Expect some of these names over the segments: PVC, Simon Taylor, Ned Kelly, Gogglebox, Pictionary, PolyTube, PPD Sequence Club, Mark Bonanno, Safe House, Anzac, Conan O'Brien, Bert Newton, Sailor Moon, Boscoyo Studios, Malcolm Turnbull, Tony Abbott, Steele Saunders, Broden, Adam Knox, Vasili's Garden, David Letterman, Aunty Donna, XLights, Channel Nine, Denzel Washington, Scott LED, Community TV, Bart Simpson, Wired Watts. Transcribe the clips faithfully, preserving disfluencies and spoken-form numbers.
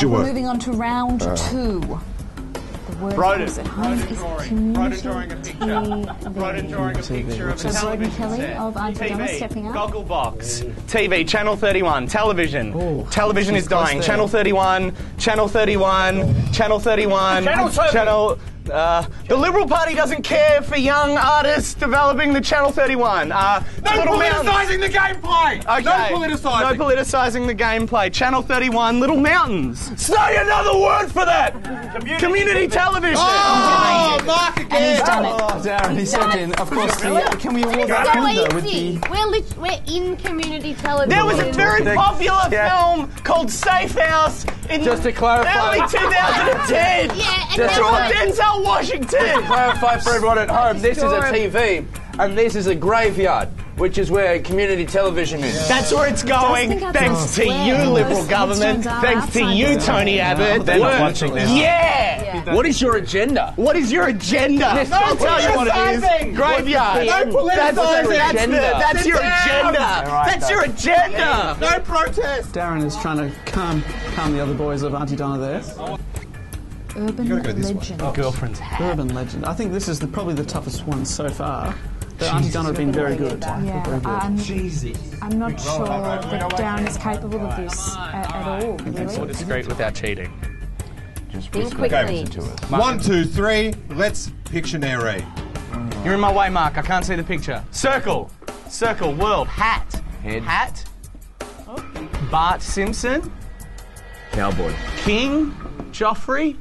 How's your work? Moving on to round uh. two. Broden is Broden drawing a picture. Broden drawing a picture of the television set. Of Aunty Donna stepping up. Gogglebox. T V, Channel thirty-one, television. Ooh, television is dying. Channel thirty-one, Channel thirty-one, Channel thirty-one, Channel... Uh, the Liberal Party doesn't care for young artists developing the Channel thirty-one. Uh, no politicising the gameplay! Okay. No politicising. No politicising the gameplay. Channel thirty-one, Little Mountains. Say another word for that! Community, Community television. television. Oh, oh Mark again! And he's done it. Oh, Darren, he sent in. Of course, really? the, can we award that window with the... We're, we're in community television. There was a very popular yeah. film called Safe House in Just to clarify. early twenty ten. Yeah, and Just Denzel Washington! To clarify for everyone at home, this is a T V and this is a graveyard, which is where community television is. Yeah. That's where it's going, thanks to you, Liberal government, thanks to you, Tony Abbott. They're not watching this. Yeah! yeah. What is your agenda? What is your agenda? This, no I'll tell you what it is. Graveyard. No politicizing. That's, the, that's your agenda. Right, that's though. your agenda. Yeah. No protest. Darren is trying to calm, calm the other boys of Aunty Donna there. Urban go legend. Oh. Girlfriend's hat. Urban legend. I think this is the, probably the toughest one so far. But Aunty Donna have been very good. Yeah. Very good. Um, I'm not sure that Darren is capable of this at, at all. Really. We'll disagree without cheating. Just quickly. One, two, three. Let's Pictionary. You're in my way, Mark. I can't see the picture. Circle. Circle. World. Hat. Head. Hat. Oh. Bart Simpson. Cowboy. King. Joffrey.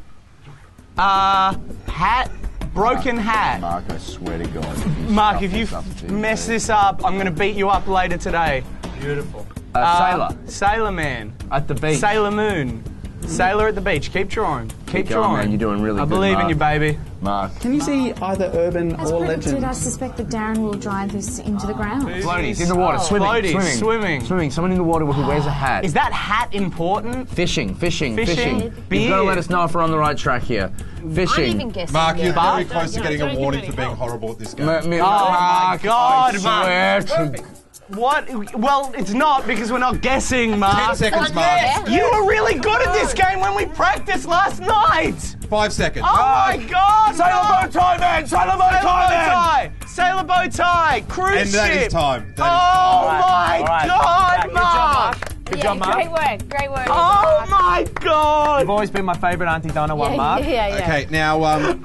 Uh, hat, broken Mark, hat. Mark, I swear to God. Mark, if you mess this up, I'm going to beat you up later today. Beautiful. Uh, uh, sailor. Sailor Man. At the beach. Sailor Moon. Sailor at the beach. Keep drawing. Keep, Keep drawing. Going, man. You're doing really I good, I believe Mark. in you, baby. Mark. Can you see either urban As or legend? Did I suspect that Darren will drive this into the ground. Floaties. In the water. Oh, swimming. Floaties. Swimming. Swimming. Swimming. Someone in the water who wears a hat. Is that hat important? Fishing. Fishing. Fishing. Fishing. You've got to let us know if we're on the right track here. Fishing. I'm even guessing. Mark, you're very close to getting a warning for being horrible at this game. Oh, my God, Mark. What? Well, it's not because we're not guessing, Mark. Ten seconds, Mark. You were really good at this game when we practiced last night. Five seconds. Oh, my God. Sailor bow tie, man. Sailor bow tie, man. Sailor bow tie. Cruise ship. And that is time. Oh, my God, Mark. Good yeah, job, Mark. Great work, great work. Oh Mark. my God! You've always been my favourite Aunty Donna one, yeah, Mark. Yeah, yeah. Okay, now um,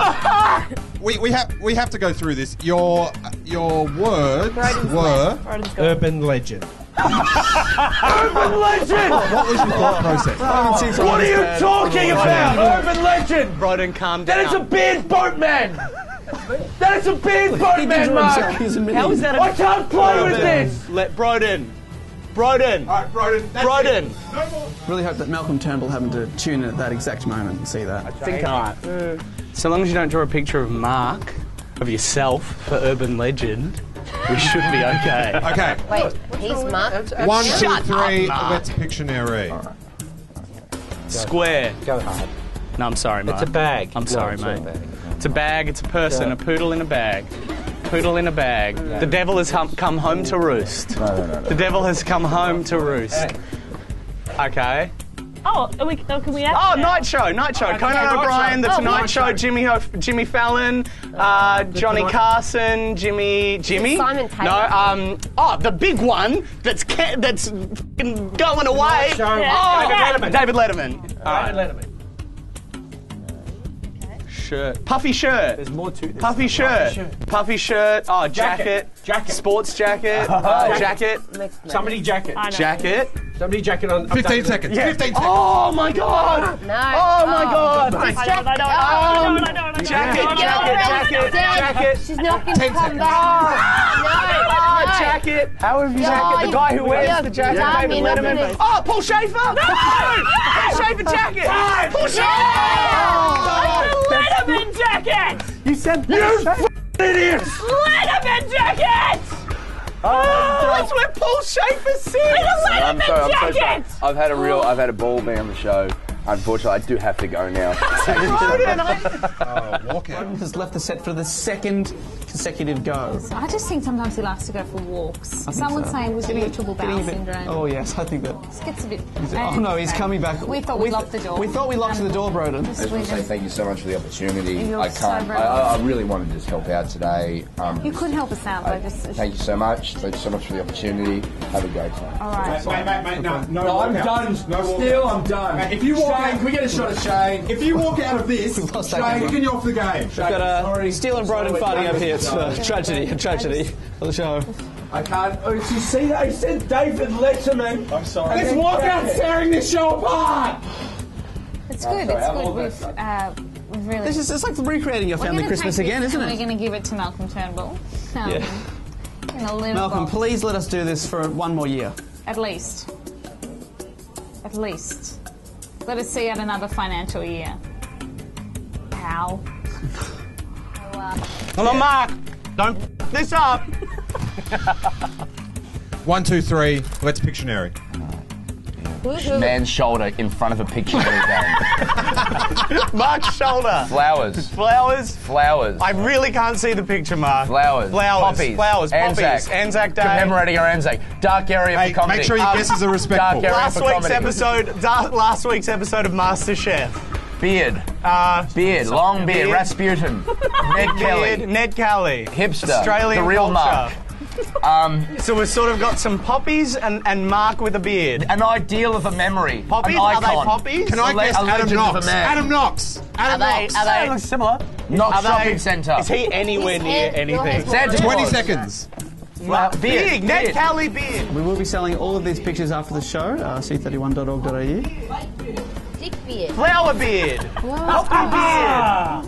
we we have we have to go through this. Your your words were urban legend. Urban legend. What was your thought process? Oh, what are you bad. talking about? Urban legend. Broden, calm down. That is a beard boatman. That is a beard boatman, Mark. How is that? A I can't play Broden. with this. Let Broden. Broden. All right, Broden. Broden. No more. Really hope that Malcolm Turnbull happened to tune in at that exact moment and see that. I think I might. Uh, so long as you don't draw a picture of Mark, of yourself, for urban legend, we should be okay. Okay. Wait, he's Mark. One, two, three, up, let's Pictionary. All right. Okay. Square. Go hard. No, I'm sorry, Mark. It's a bag. I'm sorry, no, mate. It's a bag, it's a person, yeah. a poodle in a bag. Poodle in a bag. No. The devil has hum come home to roost. No, no, no, no. The devil has come home to roost. Hey. Okay. Oh, are we, oh, can we add? Oh, night show, night show. Oh, okay. Conan O'Brien, The Tonight Show, Jimmy Jimmy Fallon, uh, Johnny Carson, Jimmy Jimmy. Simon Taylor. No, um, oh, the big one that's ca that's going away. Show. Oh, yeah. David Letterman. David Letterman. All right. David Letterman. Shirt. Puffy shirt. There's more to this. Puffy shirt. Puffy shirt. Puffy shirt. Oh, jacket. Jacket. jacket. Sports jacket. Uh, jacket. jacket. Somebody jacket. Jacket. Somebody jacket on. fifteen seconds. Yeah. fifteen seconds. Oh my God. No. Oh my God. I know. I know. Jacket. Jacket. Jacket. She's not going to come back. No. Oh, jacket. How have you jacket? The guy who wears the jacket. David Letterman. Oh, Paul Schaefer. No. Paul Schaefer jacket. Paul Schaefer. Letterman jacket! You said you idiots! Letterman jacket! Oh, oh that's where Paul Schaefer sits. Letterman so, jacket! So I've had a real, I've had a ball day on the show. Unfortunately, I do have to go now. Broden, I... oh, walk out. Broden has left the set for the second consecutive go. I just think sometimes he likes to go for walks. Someone so. saying was irritable bowel syndrome. Oh yes, I think that. It gets a bit. Oh no, he's coming back. We thought we, we th locked the door. We thought we locked um, the door, Broden. I just want to say thank you so much for the opportunity. You're I can't. So I, I really wanted to just help out today. Um, you could help us out. I, just, thank you so much. Thank you so much for the opportunity. Have a great time. All right. Mate, mate, mate, no, no, no I'm done. No Still, I'm done. Mate, if you walk Shane, out, can we get a shot of Shane? If you walk out of this, Shane, you can off the game. Shane, got a sorry. Steele and Broden fighting over here. It's a tragedy, a tragedy for the show. I can't. Oh, did you see that? He said David Letterman. I'm sorry. Let's walk out tearing this show apart. It's good. It's good. We've, uh, we've really. This is it's like recreating your family Christmas again, isn't it? We're going to give it to Malcolm Turnbull. Um, yeah. Malcolm, please let us do this for one more year. At least. At least. Let us see out another financial year. Ow. Hello, uh, well, yeah. Mark. Don't f this up. One, two, three. Let's Pictionary. Uh, yeah. Man's shoulder in front of a Pictionary game. Mark's shoulder. Flowers. Flowers. Flowers. I really can't see the picture, Mark. Flowers. Flowers. Poppies. Flowers. Poppies. Anzac. Anzac Day. Commemorating our Anzac. Dark area hey, for comedy. Make sure your um, guesses are respectful. Dark area last for week's comedy. episode. Dark, last week's episode of MasterChef. Beard. Uh, beard. Long beard. beard. Rasputin. Ned Kelly. Beard. Ned Kelly. Hipster. Australian The real culture. Mark. Um, so we've sort of got some poppies and, and Mark with a beard. An ideal of a memory. Poppies? An icon. Are they poppies? Can I a guess Adam Knox. Adam Knox? Adam are Knox. They, are they, they look similar? Knox Shopping Centre. Is he anywhere near anything? Santa twenty seconds. Well, beard. Big. Ned beard. Kelly beard. We will be selling all of these pictures after the show. Uh, C thirty-one dot org dot A U. Beard. Flower beard. Poppy beard.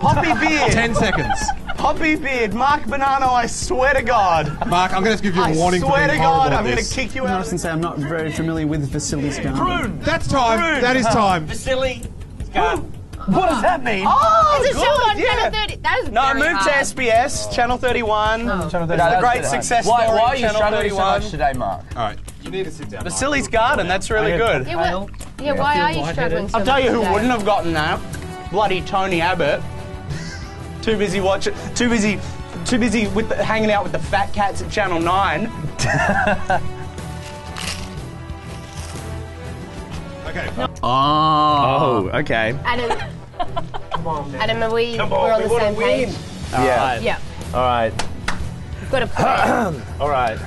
Poppy beard. Ten seconds. Poppy beard. Mark Bonanno, I swear to God. Mark, I'm going to give you a I warning. I swear for being to God, I'm going to kick you out. Honestly, I'm not very familiar with Vasili's Garden. Prune. That's time. Prune. That is time. Vasili's Garden. What does that mean? Oh, is it still on Channel thirty? That is no, it moved to S B S, Channel thirty-one. Oh. Channel thirty-one. No, that's a great success story. Why, why are you Channel thirty-one so much today, Mark? All right. You need to sit down. Vasili's Garden, that's really good. Yeah, well, yeah, yeah, why are you struggling so I'll tell you who today. wouldn't have gotten that. Bloody Tony Abbott. Too busy watching, too busy, too busy with the, hanging out with the fat cats at Channel Nine. Okay. No. Oh. Oh, okay. Adam. Come on, man. Adam, are we, Come on, we're on we the same page? All yeah. Right. Yeah. All right. We've got a plan. All right.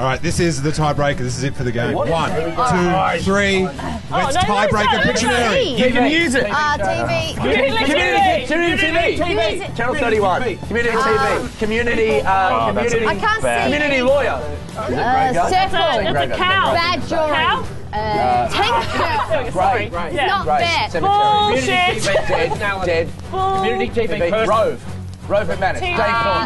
All right, this is the tiebreaker. This is it for the game. What One, two, oh. three. Oh, let's no, tiebreaker Pictionary. You can use it. Ah, T V. Community T V. Community T V. Channel thirty-one. Community T V. Community. Uh, oh, community. I can't see. Community lawyer. Uh, Circle. It's a cow. Bad drawing. Uh, Tank. Sorry. Not bad. Bullshit. Dead. Community T V. Rove. Rove and Manus, uh,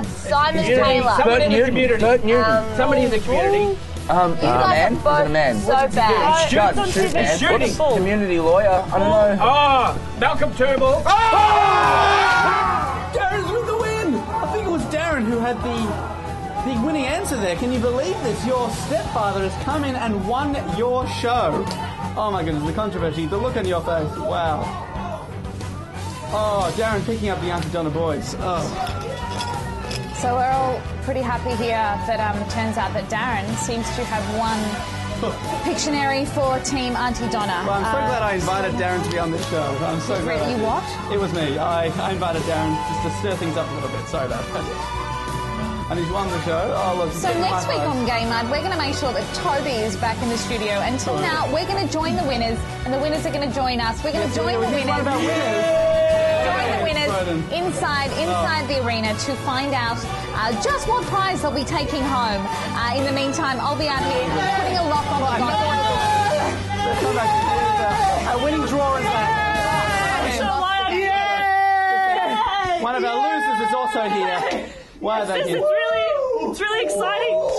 Simon Taylor. Bert Newton. Bert Newton. Um, Somebody in the community. Um, is, it uh, man? is it a man? So bad. Judge. Shooting. Shooting. Shooting. Community lawyer. I don't know. Oh, Malcolm Turnbull. Oh! Oh! Darren's with the win. I think it was Darren who had the the winning answer there. Can you believe this? Your stepfather has come in and won your show. Oh my goodness, the controversy. The look on your face. Wow. Oh, Darren picking up the Aunty Donna boys. Oh. So we're all pretty happy here, but um, it turns out that Darren seems to have won Pictionary for Team Aunty Donna. Well, I'm so uh, glad I invited Darren to be on this show. I'm so glad. I you what? It was me. I, I invited Darren just to stir things up a little bit. Sorry about that. And he's won the show. Oh, look, so next week on Game Mud, we're going to make sure that Toby is back in the studio. Until oh. now, we're going to join the winners, and the winners are going to join us. We're going to join the winners. About winners. Join the winners inside inside oh. the arena to find out uh, just what prize they'll be taking home. Uh, in the meantime, I'll be out here putting a lock on the Gogglebox. A winning draw is back. Yeah! One of our losers is also here. Why are they here? It's really, it's really exciting.